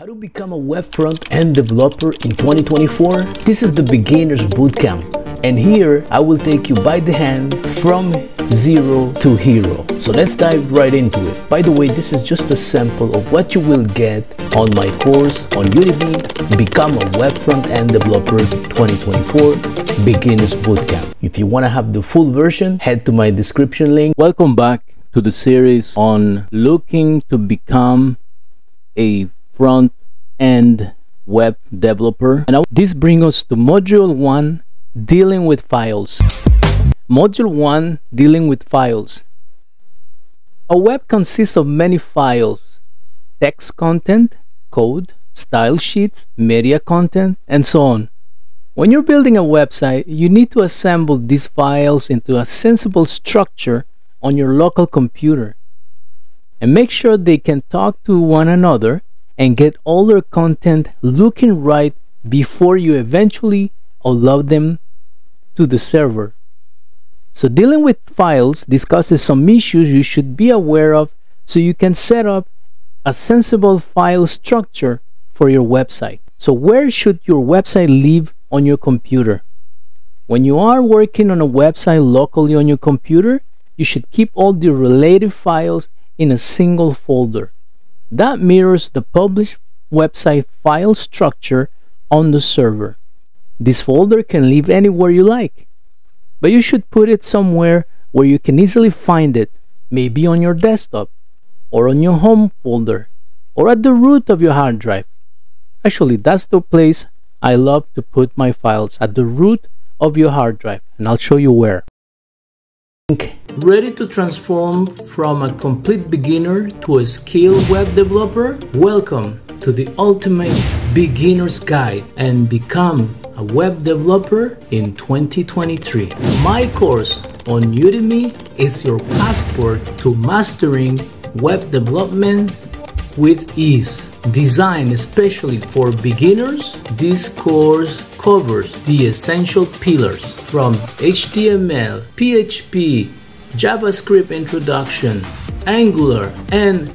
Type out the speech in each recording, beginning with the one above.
How to become a web front-end developer in 2024? This is the Beginner's Bootcamp, and here I will take you by the hand from zero to hero. So let's dive right into it. By the way, this is just a sample of what you will get on my course on Udemy, Become a Web Front-End Developer 2024 Beginner's Bootcamp. If you want to have the full version, head to my description link. Welcome back to the series on looking to become a front-end web developer, and this brings us to module 1, dealing with files. Module 1, dealing with files. A web consists of many files: text content, code, style sheets, media content, and so on. When you're building a website, you need to assemble these files into a sensible structure on your local computer and make sure they can talk to one another and get all their content looking right before you eventually upload them to the server. So dealing with files discusses some issues you should be aware of so you can set up a sensible file structure for your website. So where should your website live on your computer? When you are working on a website locally on your computer, you should keep all the related files in a single folder. That mirrors the published website file structure on the server. This folder can live anywhere you like, but you should put it somewhere where you can easily find it, maybe on your desktop, or on your home folder, or at the root of your hard drive. Actually, that's the place I love to put my files, at the root of your hard drive, and I'll show you where. Ready to transform from a complete beginner to a skilled web developer? Welcome to the ultimate beginner's guide and become a web developer in 2023. My course on Udemy is your passport to mastering web development with ease. Designed especially for beginners, this course covers the essential pillars from HTML, PHP, JavaScript introduction, Angular, and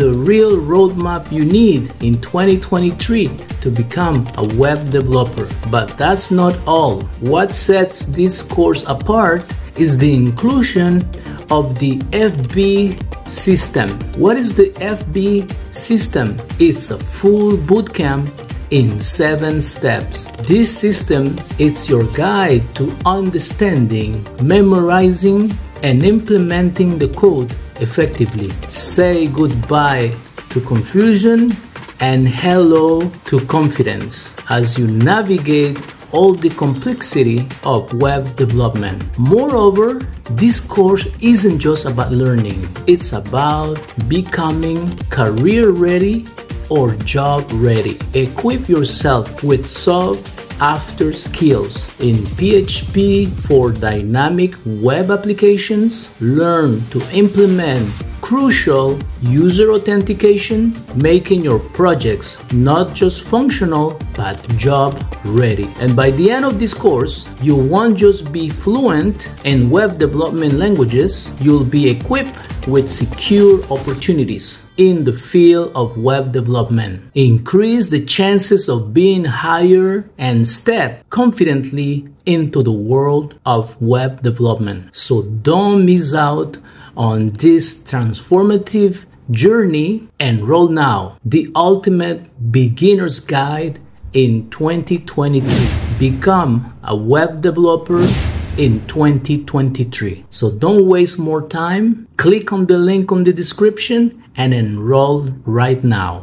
the real roadmap you need in 2023 to become a web developer. But that's not all. What sets this course apart is the inclusion of the FB system. What is the FB system? It's a full bootcamp in 7 steps. This system, it's your guide to understanding, memorizing, and implementing the code effectively. Say goodbye to confusion and hello to confidence as you navigate all the complexity of web development. Moreover, this course isn't just about learning. It's about becoming career ready or job ready. Equip yourself with sought-after skills in PHP for dynamic web applications. Learn to implement crucial user authentication, making your projects not just functional but job ready. And by the end of this course, you won't just be fluent in web development languages, you'll be equipped with secure opportunities in the field of web development. Increase the chances of being hired and step confidently into the world of web development. So don't miss out on this transformative journey. Enroll now. The ultimate beginner's guide in 2023. Become a web developer in 2023. So don't waste more time. Click on the link on the description and enroll right now.